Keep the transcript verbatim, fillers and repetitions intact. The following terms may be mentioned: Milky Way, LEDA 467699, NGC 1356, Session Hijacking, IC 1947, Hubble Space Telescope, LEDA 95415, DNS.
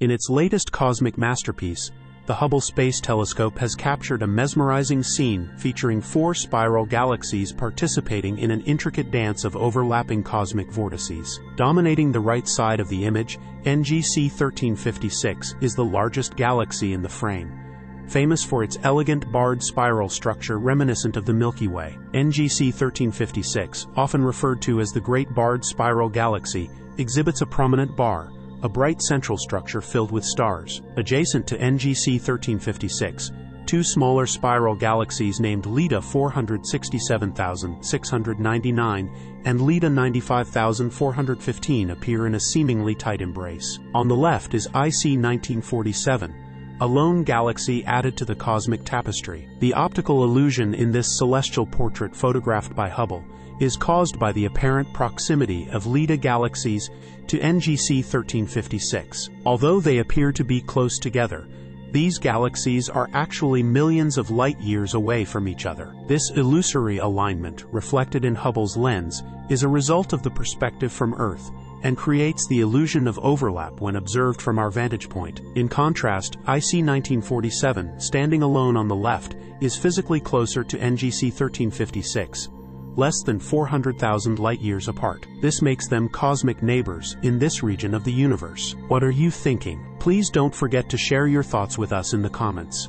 In its latest cosmic masterpiece, the Hubble Space Telescope has captured a mesmerizing scene featuring four spiral galaxies participating in an intricate dance of overlapping cosmic vortices. Dominating the right side of the image, N G C thirteen fifty-six is the largest galaxy in the frame, famous for its elegant barred spiral structure reminiscent of the Milky Way. N G C thirteen fifty-six, often referred to as the Great Barred Spiral Galaxy, exhibits a prominent bar, a bright central structure filled with stars. Adjacent to N G C thirteen fifty-six, two smaller spiral galaxies named LEDA four six seven six nine nine and LEDA nine five four one five appear in a seemingly tight embrace. On the left is I C nineteen forty-seven, a lone galaxy added to the cosmic tapestry. The optical illusion in this celestial portrait photographed by Hubble is caused by the apparent proximity of LEDA galaxies to N G C thirteen fifty-six. Although they appear to be close together, these galaxies are actually millions of light-years away from each other. This illusory alignment, reflected in Hubble's lens, is a result of the perspective from Earth, and creates the illusion of overlap when observed from our vantage point. In contrast, I C nineteen forty-seven, standing alone on the left, is physically closer to N G C thirteen fifty-six, less than four hundred thousand light-years apart. This makes them cosmic neighbors in this region of the universe. What are you thinking? Please don't forget to share your thoughts with us in the comments.